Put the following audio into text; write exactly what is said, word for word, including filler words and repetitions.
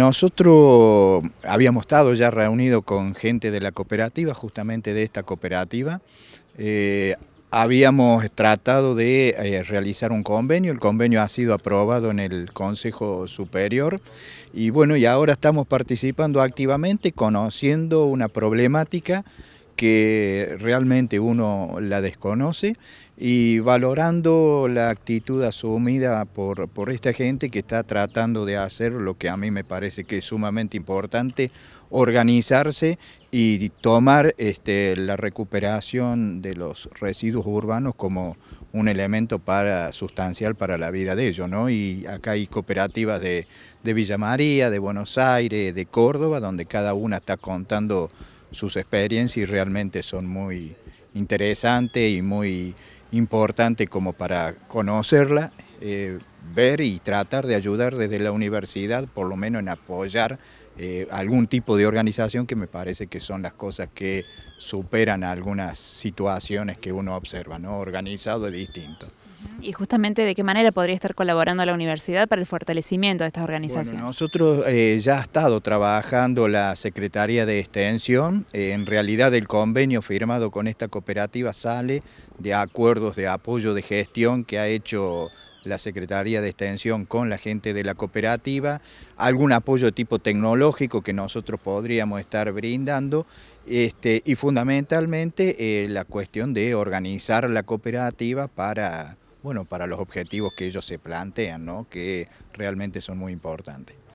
Nosotros habíamos estado ya reunidos con gente de la cooperativa, justamente de esta cooperativa. Eh, habíamos tratado de eh, realizar un convenio, el convenio ha sido aprobado en el Consejo Superior y bueno, y ahora estamos participando activamente, conociendo una problemática que realmente uno la desconoce y valorando la actitud asumida por, por esta gente que está tratando de hacer lo que a mí me parece que es sumamente importante, organizarse y tomar este, la recuperación de los residuos urbanos como un elemento para, sustancial para la vida de ellos, ¿no? Y acá hay cooperativas de, de Villa María, de Buenos Aires, de Córdoba, donde cada una está contando sus experiencias y realmente son muy interesantes y muy importante como para conocerla, eh, ver y tratar de ayudar desde la universidad, por lo menos en apoyar eh, algún tipo de organización, que me parece que son las cosas que superan algunas situaciones que uno observa, ¿no? Organizado es distinto. Y justamente, ¿de qué manera podría estar colaborando la universidad para el fortalecimiento de estas organizaciones? Bueno, nosotros eh, ya ha estado trabajando la Secretaría de Extensión. Eh, en realidad el convenio firmado con esta cooperativa sale de acuerdos de apoyo de gestión que ha hecho la Secretaría de Extensión con la gente de la cooperativa, algún apoyo de tipo tecnológico que nosotros podríamos estar brindando, este, y fundamentalmente eh, la cuestión de organizar la cooperativa para... bueno, para los objetivos que ellos se plantean, ¿no? Que realmente son muy importantes.